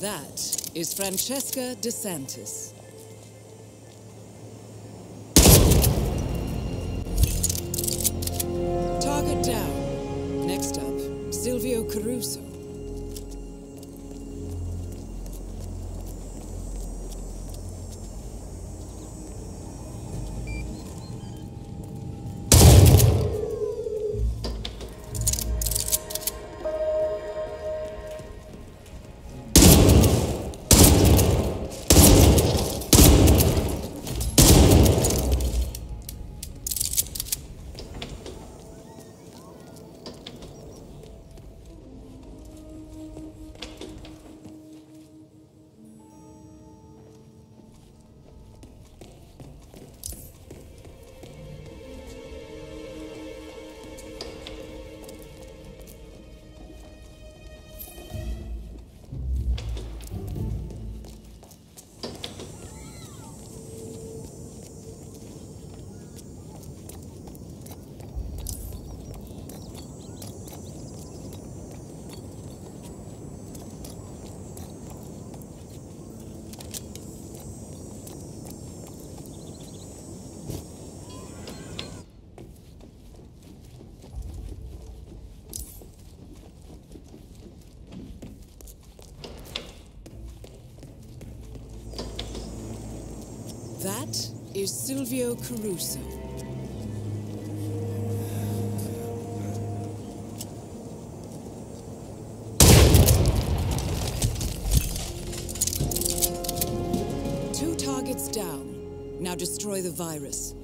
That is Francesca DeSantis. Target down. Next up, Silvio Caruso. That is Silvio Caruso. Two targets down. Now destroy the virus.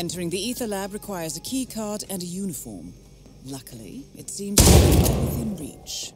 Entering the Ether Lab requires a key card and a uniform. Luckily, it seems to be within reach.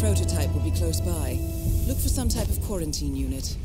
Prototype will be close by. Look for some type of quarantine unit.